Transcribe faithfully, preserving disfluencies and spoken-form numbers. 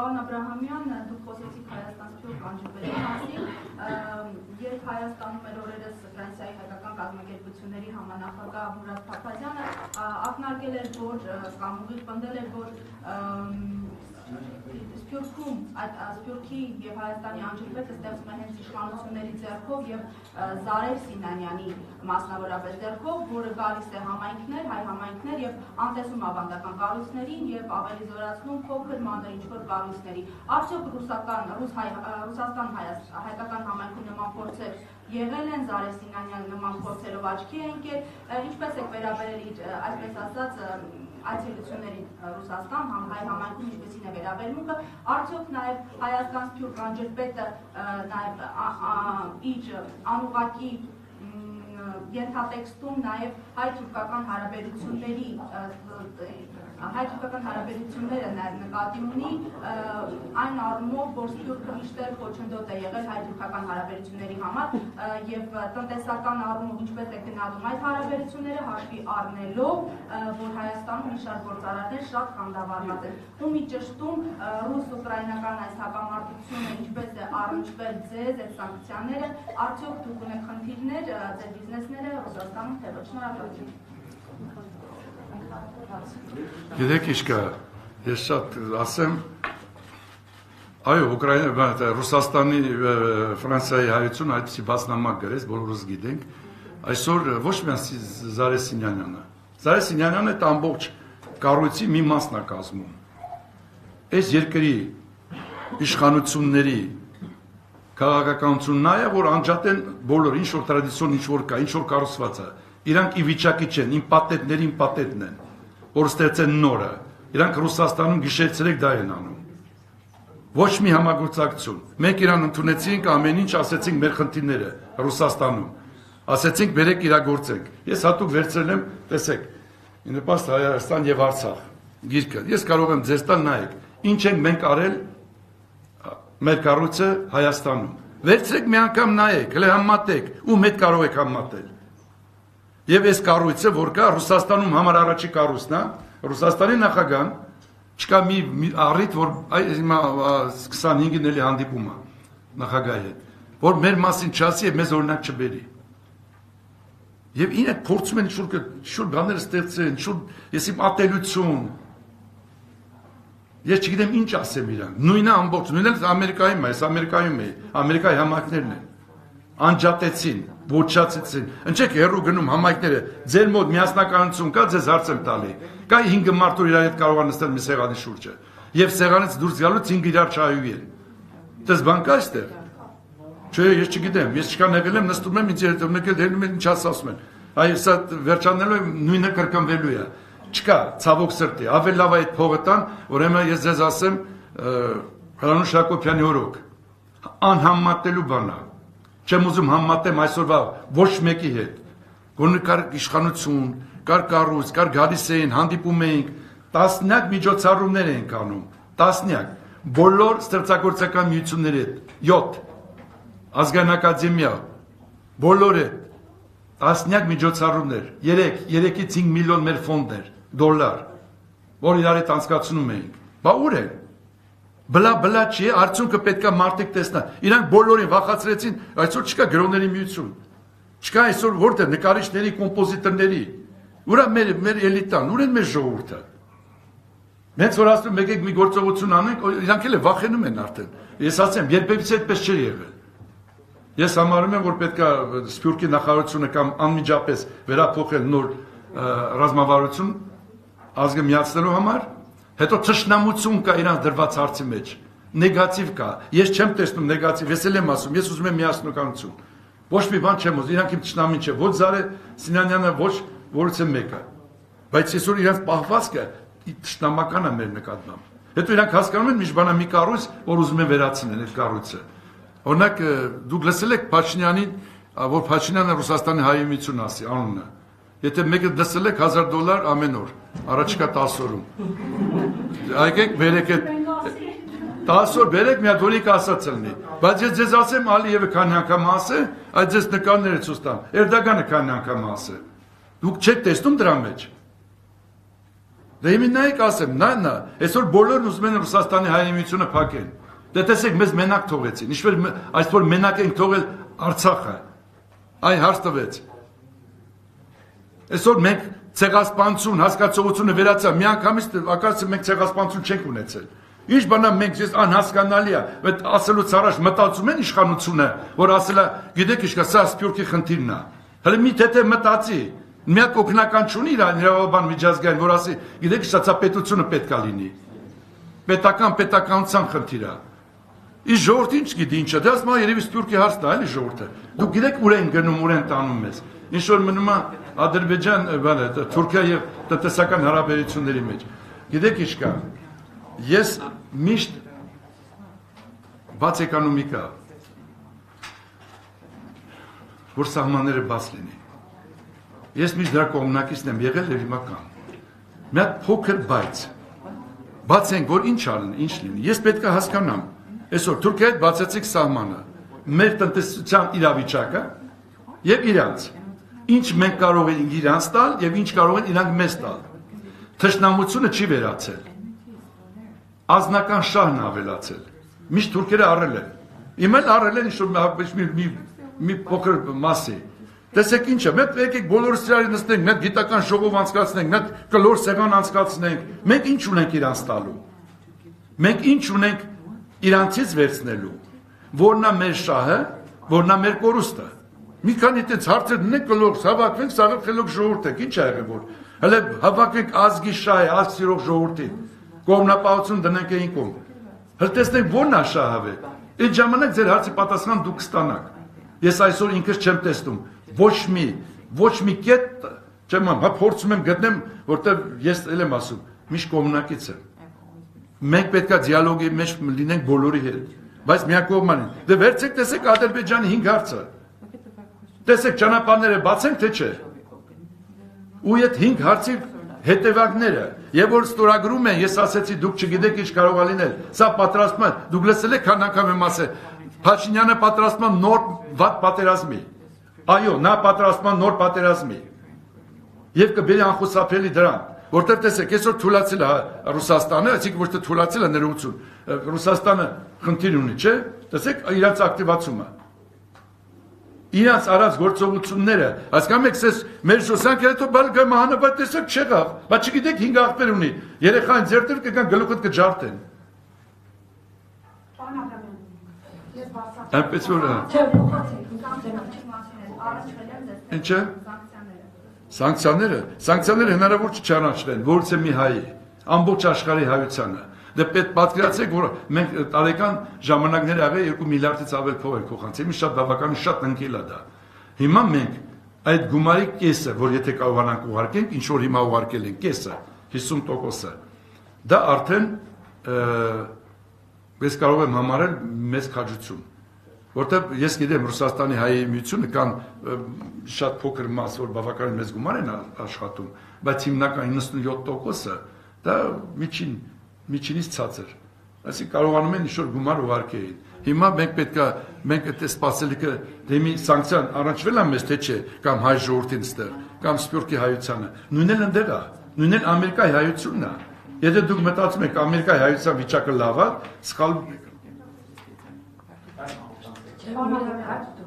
Պարոն Աբրահամյան, դուք խոսեցիք Հայաստան Սփյուռք անջրպետի մասին, երբ Հայաստանում էր օրերս Ֆրանսիայի հայկական կազմակերպությունների համանախագահ Մուրադ Փափազյանը ակնարկել էր, որ կամ ուղիղ պնդել էր, որ Սփյուռքում, Սփյուռքի եւ Հայաստանի անջրպետը ստեղծվում է հենց իշխանությունների ձեռքով եւ Զարեր Սիմոնյանի մասնավորապես ձեռքով, որը գալիս է համայնքներ, հայ համայնքներ եւ անտեսում ավանդական կառույցներին եւ ավելի զորացնում փոքր մանր ինչ-որ կառույցների։ Արդյոք ռուսական, Ռուսաստան հայկական համայնքի նման փորձեր եղել են, Զարե Սիմոնյանի նման փորձերով աչքի է ընկել։ Ինչպես եք վերաբերել իր, այսպես ասած, այցելությունների Ռուսաստան, հայ համայնքում ինչպեսին է վերաբերմունքը, արդյոք նաեւ Հայաստան Սփյուռք անջրպետը նաեւ իր անուղղակի ենթատեքստում նաեւ հայ-թուրքական հարաբերությունների հայ-թուրքական հարաբերությունները նաեւ նկատի ունի, այն առումով, որ Սփյուռքը միշտ խոչընդոտ է եղել հայ-թուրքական հարաբերությունների համար եւ տնտեսական առումով ինչպես է գնահատում այդ հարաբերությունները, հաշվի առնելով, որ Հայաստանում մի շարք գործարարներ շատ խանդավառված են։ Ու մի ճշտում ռուս-ուկրաինական այս հակամարտությունը ինչպես է առնչվել ձեզ այդ սանկցիաները, արդյոք դուք ունեք խնդիրներ ձեր բիզնեսները Ռուսաստանում թե ոչ։ Շնորհակալություն։ Գիտեք ինչ կա, ես շատ ասեմ, այո, Ռուսաստանի, Ֆրանսիայի հայությունը այդպիսի բացնամակ գրեց, բոլորս գիտենք, այսօր ոչ միայն Զարե Սիմոնյանը, Զարե Սիմոնյանը այդ ամբողջ կառույցի մի մասն է կազմում, այս երկրի իշխանությունների քաղաքականությունն այն է, որ անջատեն բոլոր, ինչ որ տրադիցիոն ինչ որ կա, ինչ որ կառուցված է, իրանք ի վիճակի չեն, իմ պատետներ իմ պատետն են, որ ստեղծեն նորը, իրանք Ռուսաստանում գիշերցրեք դա են անում, ոչ մի համագործակցություն, մենք իրան ընդունեցինք ամեն ինչ, ասեցինք մեր խնդիրները Ռուսաստանում, ասեցինք բերեք իրագործենք, ես հատուկ վերցրել եմ, տեսեք, ի նպաստ Հայաստան եւ Արցախ գիրքը, ես կարող եմ ձեզ տալ, նայեք, ինչ ենք մենք արել մեր կառույցը Հայաստանում։ Վերցրեք մի անգամ նայեք, հլե համատեք, ում հետ կարող եք համատել։ Եվ այս կառույցը, որ կա Ռուսաստանում համառառաջի կառույցն է, Ռուսաստանի նախագահան, չկա մի առիթ, որ քսանհինգին էլի հանդիպում է նախագահի հետ, որ մեր մասին չասի եւ մեզ օրինակ չբերի։ Եվ ինքը փորձում են ինչ-որ բաներ ստեղծեն, ինչ-որ ես իմ ատելություն, ես չգիտեմ ինչ ասեմ իրան, նույնը ամբողջ, նույնը ամերիկայում է, ես ամերիկայում է, ամերիկայի համայնքներն են, անջատեցին, ոչնչացեցին, ինչեք հեռու գնում համայնքները, ձեր մոտ միասնականություն կա, ձեզ հարց եմ տալի, կա հինգ մարդու իրար հետ կարող են նստել մի սեղանի շուրջը, եւ սեղանից դուրս գալուց հինգ իրար չհայհոյի են, դες բան կա այստեղ, չէ, ես չգիտեմ, ես չկան եղել եմ, նստում եմ, ինձ հետ եկել, հելնում են, ինչ ասում են, այ սա վերջանելու եմ, նույնը կրկնվելու է։ Չկա, ցավոք սրտի, ավել լավ այդ փողը տան, ուրեմն ես ձեզ ասեմ Հրանուշ Հակոբյանի օրոք, անհամատելու բանա, չեմ ուզում համատեմ այսօրվա ոչ մեկի հետ, գոնե կար իշխանություն, կար կառույց, կար գալիս էին, հանդիպում էինք, տասնյակ միջոցառումներ էինք անում, տասնյակ, բոլոր ստեղծագործական միությունների հետ, յոթ, Ազգային ակադեմիա, բոլորը, տասնյակ միջոցառումներ, երեք, երեքից հինգ միլիոն մեր ֆոնդներ, դոլար, որ իրար հետ անցկացնում էինք, բա ուր է, բլա բլա չի է, արդյունքը պետք է մարդիկ տեսնա, իրանք բոլորին վախացրեցին, այսօր չկա գրողների միություն, չկա այսօր որտե նկարիչների, կոմպոզիտորների, ուր է մեր էլիտան, ուր են մեր ժողովուրդը, մենք որ ասում եկեք մի գործողություն անենք, իրանք էլ վախենում են արդեն, ես ասեմ, երբևիցե այդպես չի եղել։ Ես համարում եմ, որ պետք է Սփյուռքի նախարարությունը կամ անմիջապես վերափոխել նոր ռազմավարություն ազգը միացնելու համար, հետո թշնամություն կա իրանց դրված հարցի մեջ, նեգատիվ կա, ես չեմ տեսնում նեգատիվ, ես էլ եմ ասում, ես ուզում եմ միասնականություն, ոչ մի բան չեմ ուզում, իրանք իմ թշնամին չէ, ոչ Զարե Սիմոնյանը, ոչ որից եմ մեկը, բայց այսօր իրանց պահվածքը թշնամական է մեր նկատմամբ, հետո իրանք հասկանում են միշտ բանա մի կառույց, որ ուզում են վերացնել այդ կառույցը։ Օրինակ դուք լսել եք Փաշինյանին, որ Փաշինյանը Ռուսաստանի հայրենիություն ասի անունը։ Եթե մեկը լսել եք հազար դոլար ամեն օր, առաջիկա տասը օրում։ Այկեք վերեք այդ տասը օր վերեք մի հատ որի կասած լինի։ Բայց ես ձեզ ասեմ Ալիևը քանի անգամ ասե, այդ ձեզ նկարները ցույց տամ, Էրդողանը քանի անգամ ասե։ Դուք չեք տեսնում դրա մեջ։ Դեմինայիկ ասեմ, նա նա, այսօր բոլորն ուզում են Ռուսաստանի հայրենիությունը փակել։ Դե տեսեք, մեզ մենակ թողեցին։ Ինչպես այսօր մենակ ենք թողել Արցախը։ Այ հարց տվեց։ Այսօր մենք ցեղասպանություն, հասկացողությունը վերացա, միանգամից ակասը մենք ցեղասպանություն չենք ունեցել։ Ինչ բանա մենք ես անհասկանալի է, այդ ասելուց առաջ մտածում են իշխանությունը, որ ասելա, գիտեք ինչ կա, սա Սփյուռքի խնդիրն է։ Հələ մի թեթե մտածի, միակ օգնական չունի իր իրավաբան միջազգային, որ ասի, գիտեք, սա պետությունը պետք է լինի։ Պետական պետականության խնդիր է։ Իսկ ժողովուրդը ինչ գիտի, ինչա, դա ասում է երևի Սփյուռքի հարցն է, էլի ժողովուրդը։ Դուք գիտեք ուր են գնում, ուր են տանում մեզ։ Ինչ որ մնում է Ադրբեջան, բանը, Թուրքիա եւ տնտեսական հարաբերությունների մեջ։ Գիտեք ինչ կա։ Ես միշտ բաց էկոնոմիկա, որ սահմանները բաց լինի։ Ես միշտ դրա կողմնակիցն եմ եղել եւ հիմա կամ։ Մի հատ փոքր բայց։ Բաց ենք, որ ինչ արեն, ինչ լինի։ Ես պետք է հասկանամ, այսօր Թուրքիայի հետ բացեցիք սահմանը, մեր տնտեսության իրավիճակը եւ իրանց։ Ինչ մենք կարող ենք իրանց տալ եւ ինչ կարող են իրանք մեզ տալ։ Թշնամությունը չի վերացել։ Ազնական շահն ավելացել։ Միշտ թուրքերը առել են։ Իմը առել են ինչ-որ մի փոքր մասի։ Տեսեք ինչ է, մենք եկեք բոլորս իրար նստենք, մենք գիտական շողով անցկացնենք, մենք կլոր սեղան անցկացնենք, մենք ինչ ունենք իրանց տալու։ Մենք ինչ ունենք իրանցից վերցնելու։ Որն է մեր շահը, որն է մեր կորուստը։ Մի քանի այդպես հարցեր ունենք, կլոր հավաքվենք, սաղել խելոք ժողովուրդ եք, ինչ ա եղել որ։ Հələ հավաքվենք ազգի շահը, ազգ սիրող ժողովրդին։ Կողմնապահություն դնենք այն կողմ։ Հələ տեսնենք որն է շահը։ Այդ ժամանակ ձեր հարցի պատասխան դուք կստանաք։ Ես այսօր ինքս չեմ տեսնում։ Ոչ մի, ոչ մի կետ, չեմ համ, հա փորձում եմ գտնեմ, որտեղ ես էլ եմ ասում, միշտ կողմնակից եմ։ Մենք պետք է դիալոգի մեջ լինենք բոլորի հետ, բայց միակողմանի։ Դե վերցեք, տեսեք Ադրբեջանի հինգ հարցը։ Տեսեք ճանապարհները բաց են, թե չէ։ Ու այդ հինգ հարցի հետևակները, եւ որ ստորագրում են, ես ասեցի, դուք չգիտեք ինչ կարող է լինել։ Սա պատրաստում է, դուք լսել եք քանի անգամ եմ ասել, Փաշինյանը պատրաստում է նոր վատ պատերազմի։ Այո, նա պատրաստման նոր պատերազմի եւ կբերի անխուսափելի դրան, որտեղ տեսեք, այսօր թուլացել է Ռուսաստանը, այսինքն ոչ թե թուլացել է ներողություն։ Ռուսաստանը խնդիր ունի, չէ՞։ Տեսեք իրանց ակտիվացումը։ Իրանց առած գործողությունները, հասկանում եք, ես մեր շոսանք հետո բալ գմահանը բայց տեսեք չեղավ, բայց չգիտեք հինգ ախպեր ունի։ Երեխան ձերտեր կգան գլուխդ կջարդեն։ Այնպես որ Ինչը սանկցիաները սանկցիաները հնարավոր չի ճանաչեն որից է մի հայի ամբողջ աշխարհի հայությանը դե պետք պատկերացեք որ մենք տարեկան ժամանակներ աղել երկու միլիարդից ավել փող ենք խոհանցել մի շատ բավականին շատ ընկել է դա հիմա մենք այդ գումարի կեսը որ եթե կարողանանք ուղարկենք ինչ որ հիմա ուղարկել ենք կեսը հիսուն տոկոսը դա արդեն ես կարող եմ համարել մեծ քաջություն Որտեղ ես գիտեմ Ռուսաստանի հայերի միությունը կան շատ փոքր մաս որ բավականին մեծ գումար են աշխատում, բայց հիմնական իննսունյոթ տոկոսը դա միջին միջինից ցած էր։ Այսինքն կարողանում են ինչ-որ գումար ուղարկել։ Հիմա մենք պետք է մենք այդ սպասելիքը դեմի սանկցիան առնչվել է մեզ թե չէ, կամ հայ ժողովրդին ստեղ, կամ Սփյուռքի հայությանը։ Նույնն էլ ընդեղ է, նույնն էլ Ամերիկայի հայությունն է։ Եթե դուք մտածում եք Ամերիկայի հայության վիճակը լավ է, սխալ եք։ Am